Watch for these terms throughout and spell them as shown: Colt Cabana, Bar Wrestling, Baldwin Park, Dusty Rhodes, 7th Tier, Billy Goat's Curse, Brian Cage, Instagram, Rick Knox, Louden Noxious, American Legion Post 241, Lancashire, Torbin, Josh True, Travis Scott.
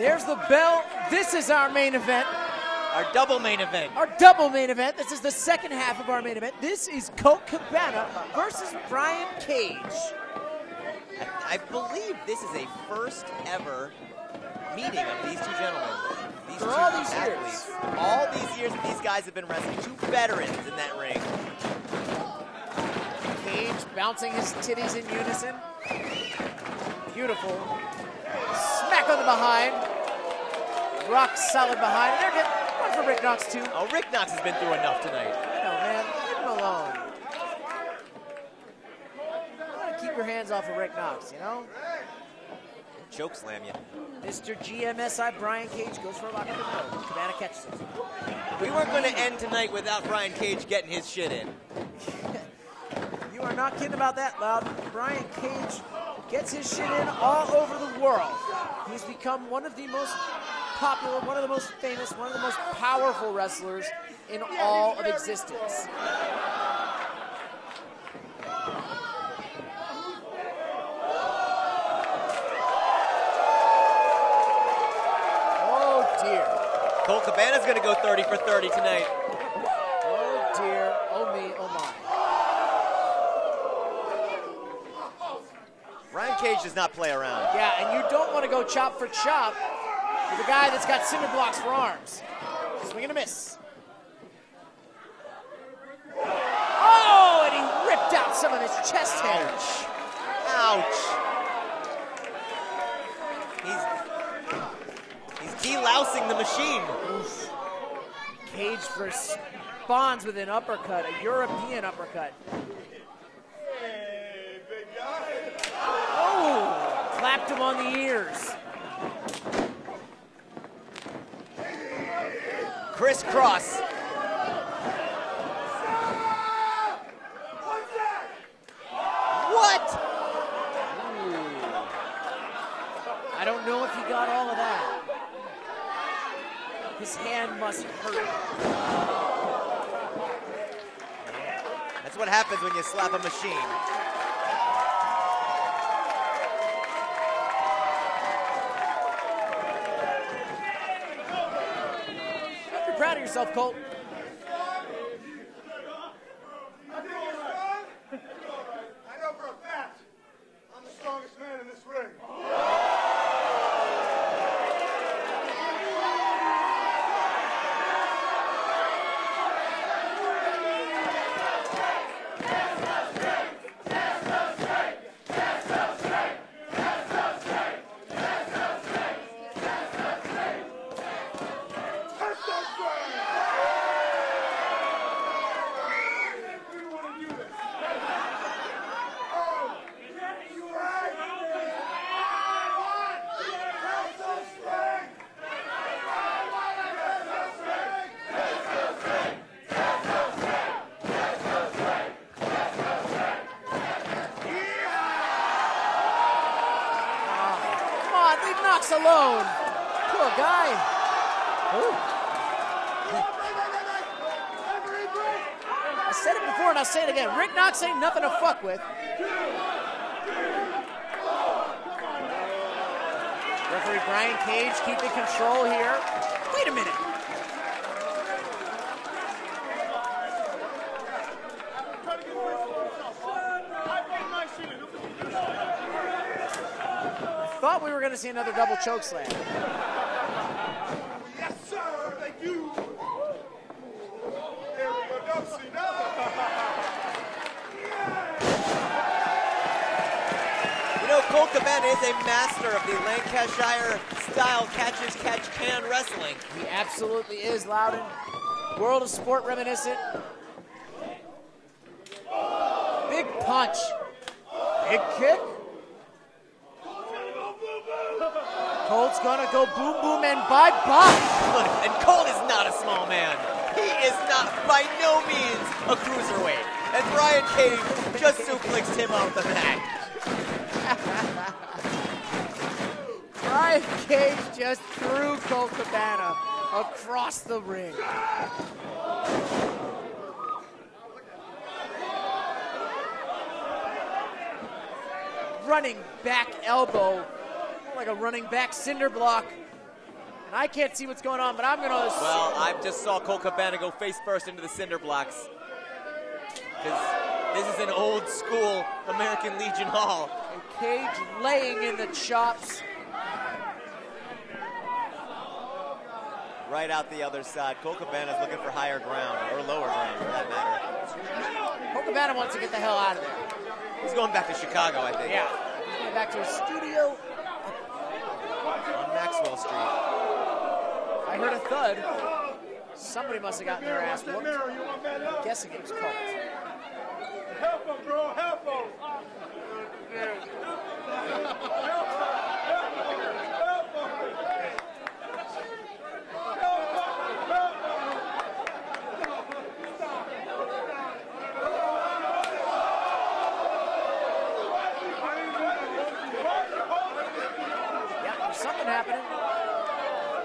There's the bell. This is our main event. Our double main event. Our double main event. This is the second half of our main event. This is Colt Cabana versus Brian Cage. I believe this is a first ever meeting of these two gentlemen. For all these athletes, years. All these years that these guys have been wrestling. Two veterans in that ring. Cage bouncing his titties in unison. Beautiful. Smack on the behind. Rock solid behind. They're good. One for Rick Knox, too. Oh, Rick Knox has been through enough tonight. I know, man. Leave him alone. You want to keep your hands off of Rick Knox, you know? Choke slam you. Mr. GMSI Brian Cage goes for a lock in the throat. Cabana catches him. We weren't going to end tonight without Brian Cage getting his shit in. You are not kidding about that, Loud. Brian Cage gets his shit in all over the world. He's become one of the most popular, one of the most famous, one of the most powerful wrestlers in all of existence. Oh dear. Colt Cabana's gonna go 30 for 30 tonight. Oh dear, oh me, oh my. Brian Cage does not play around. Yeah, and you don't want to go chop for chop with a guy that's got cinder blocks for arms. Swing and a miss. Oh, and he ripped out some of his chest hairs. Ouch. He's delousing the machine. Oof. Cage responds with an uppercut, a European uppercut. Clapped him on the ears. Crisscross. What? Ooh. I don't know if he got all of that. His hand must hurt. That's what happens when you slap a machine. Proud of yourself, Colt. I did all right. I know for a fact I'm the strongest man in this ring. Alone. Poor guy. Ooh. I said it before and I'll say it again. Rick Knox ain't nothing to fuck with. Referee Brian Cage keeping control here. Wait a minute. Thought we were going to see another double choke slam. Yes, sir. Thank you. You know, Colt Cabana is a master of the Lancashire style catch-can wrestling. He absolutely is, Louden. World of sport reminiscent. Big punch. Big kick. Colt's gonna go boom, boom, and bye-bye. And Colt is not a small man. He is not, by no means, a cruiserweight. And Brian Cage just suplexed him off the mat. Brian Cage just threw Colt Cabana across the ring. Running back elbow. Like a running back cinder block And I can't see what's going on, but I'm going to assume. Well, I just saw Colt Cabana go face first into the cinder blocks. Because this is an old school American Legion Hall. And Cage laying in the chops. Right out the other side. Colt Cabana's looking for higher ground, or lower ground for that matter. Colt Cabana wants to get the hell out of there. He's going back to Chicago, I think. Yeah. He's going back to his studio on Maxwell Street. I heard a thud. Somebody must have gotten their ass whooped. I'm guessing it was Colt. Help him, bro! Help him! Yeah, there's something happening.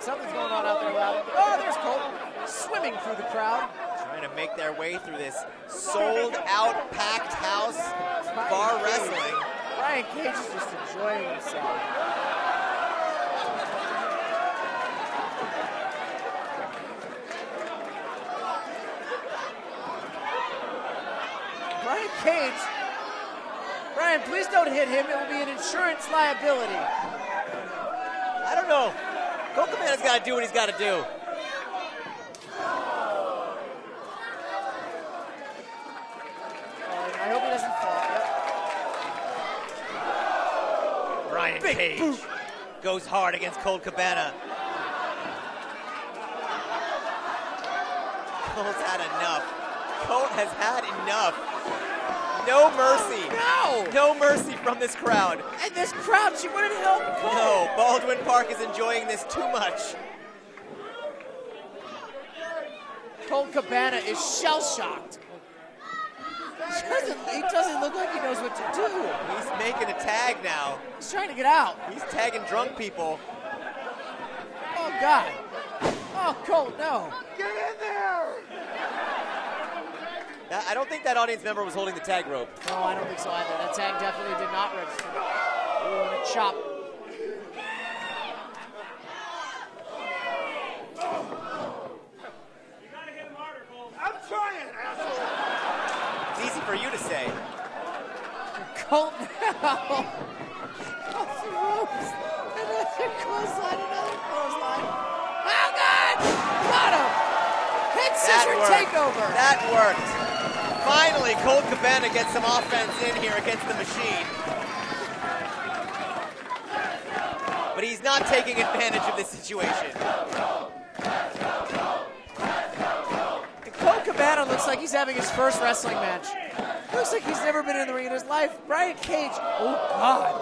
Something's going on out there, Louden. Oh, there's Colt, swimming through the crowd. Trying to make their way through this sold-out, packed house, bar wrestling. Brian Cage is just enjoying himself. Brian Cage. Brian, please don't hit him. It will be an insurance liability. I don't know. Colt Cabana's got to do what he's got to do. I hope he doesn't fall. Yep. Brian Cage goes hard against Colt Cabana. Colt's had enough. Colt has had enough. No mercy. Oh, no! No mercy from this crowd. And this crowd, she wouldn't help Colt. No, Baldwin Park is enjoying this too much. Colt Cabana is shell-shocked. He doesn't look like he knows what to do. He's making a tag now. He's trying to get out. He's tagging drunk people. Oh, God. Oh, Colt, no. Get in there! I don't think that audience member was holding the tag rope. No, I don't think so either. That tag definitely did not register. Ooh, and a chop. You gotta hit him harder, Colt. I'm trying, asshole. Easy for you to say. Colt now. Off the ropes. Another clothesline, another clothesline. Oh, God! Got him! Head scissor takeover. That worked. Finally, Colt Cabana gets some offense in here against the machine. But he's not taking advantage of this situation. Cabana looks like he's having his first wrestling match. Looks like he's never been in the ring in his life. Brian Cage, oh God.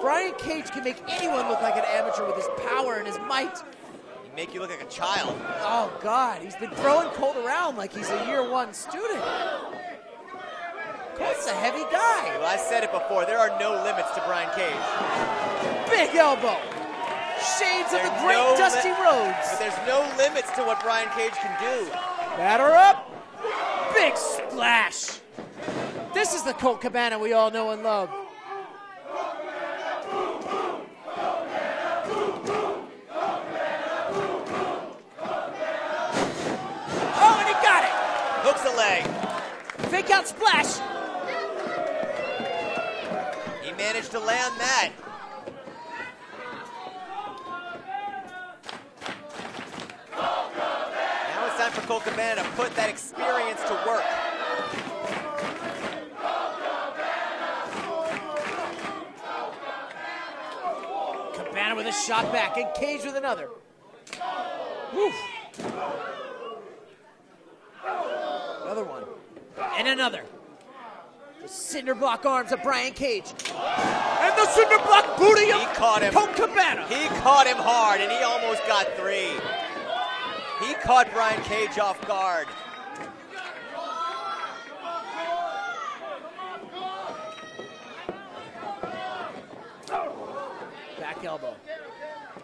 Brian Cage can make anyone look like an amateur with his power and his might. He can make you look like a child. Oh God, he's been throwing Colt around like he's a year 1 student. Colt's a heavy guy. Well, I said it before, there are no limits to Brian Cage. Big elbow. Shades of the great Dusty Rhodes. But there's no limits to what Brian Cage can do. Batter up, big splash. This is the Colt Cabana we all know and love. Oh, and he got it. Hooks a leg. Fake out splash. He managed to land that. For Colt Cabana to put that experience to work. Cabana with a shot back, and Cage with another. Woof. Another one, and another. The cinder block arms of Brian Cage. And the cinder block booty of Colt Cabana. He caught him hard, and he almost got 3. He caught Brian Cage off guard. Back elbow.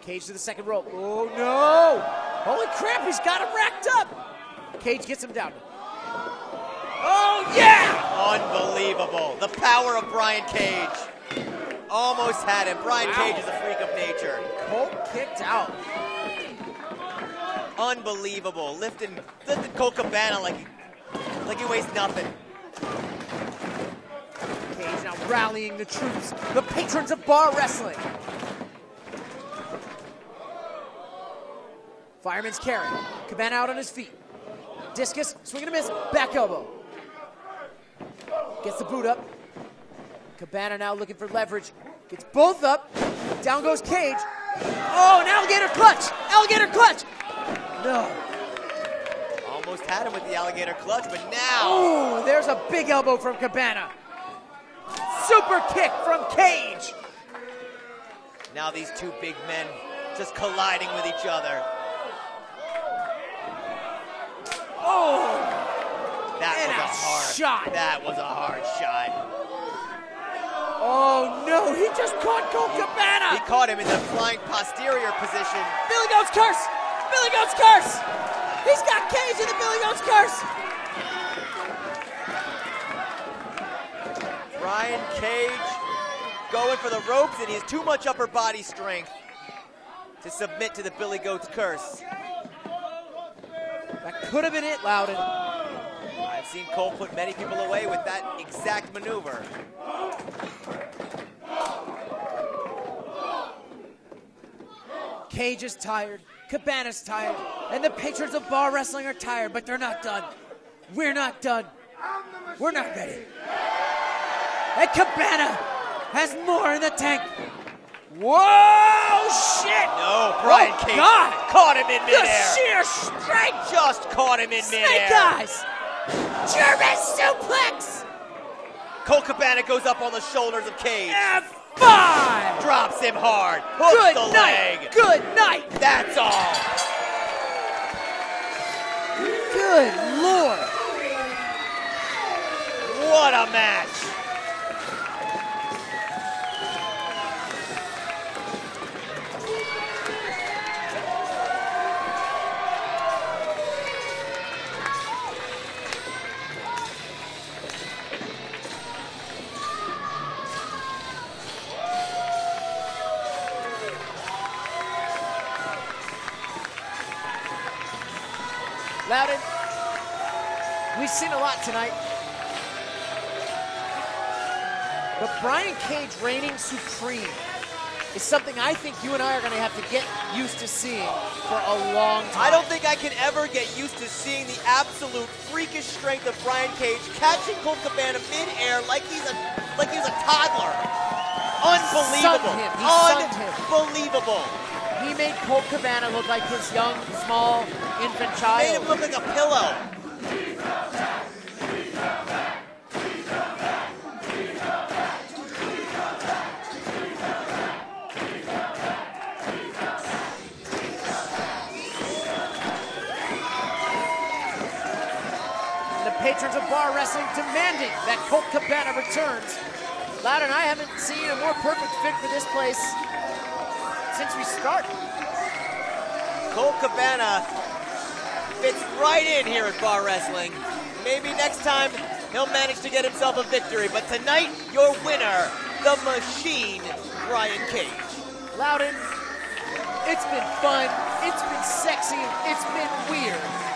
Cage to the second rope. Oh no! Holy crap, he's got him racked up! Cage gets him down. Oh yeah! Unbelievable. The power of Brian Cage. Almost had him. Brian Cage is a freak of nature. Colt kicked out. Unbelievable. Lifting Colt Cabana like he weighs nothing. Cage now rallying the troops, the patrons of Bar Wrestling. Fireman's carry. Cabana out on his feet. Discus, swing and a miss, back elbow. Gets the boot up. Cabana now looking for leverage. Gets both up. Down goes Cage. Oh, an alligator clutch! Alligator clutch! No. Almost had him with the alligator clutch, but now... Ooh, there's a big elbow from Cabana. Super kick from Cage. Now these two big men just colliding with each other. Oh! That was a hard shot. That was a hard shot. Oh no, he just caught Colt Cabana! He caught him in the flying posterior position. Billy Goat's Curse! Billy Goat's Curse! He's got Cage in the Billy Goat's Curse! Brian Cage going for the ropes, and he has too much upper body strength to submit to the Billy Goat's Curse. That could have been it, Louden. I've seen Cole put many people away with that exact maneuver. Cage is tired, Cabana's tired, and the patrons of Bar Wrestling are tired, but they're not done. We're not done. We're not ready. And Cabana has more in the tank. Whoa, shit! No, Brian Cage caught him in midair. The sheer strength just caught him in midair. Snake eyes! German suplex! Colt Cabana goes up on the shoulders of Cage. F5! Drops him hard. Hooks the leg. Good night! That's all. Good Lord. What a match. Louden, we've seen a lot tonight. But Brian Cage reigning supreme is something I think you and I are going to have to get used to seeing for a long time. I don't think I can ever get used to seeing the absolute freakish strength of Brian Cage catching Colt Cabana midair like he's a toddler. Unbelievable. Unbelievable. He made Colt Cabana look like his young, small infant child. He made him look like a pillow. And the patrons of Bar Wrestling demanding that Colt Cabana returns. Louden and I haven't seen a more perfect fit for this place since we started. Colt Cabana fits right in here at Bar Wrestling. Maybe next time he'll manage to get himself a victory, but tonight, your winner, the machine, Brian Cage. Louden, it's been fun, it's been sexy, it's been weird.